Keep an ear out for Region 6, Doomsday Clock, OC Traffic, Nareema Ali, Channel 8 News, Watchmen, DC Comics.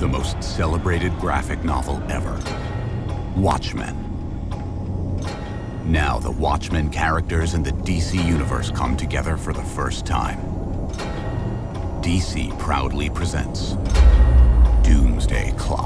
the most celebrated graphic novel ever, Watchmen. Now the Watchmen characters and the DC universe come together for the first time. DC proudly presents Doomsday Clock.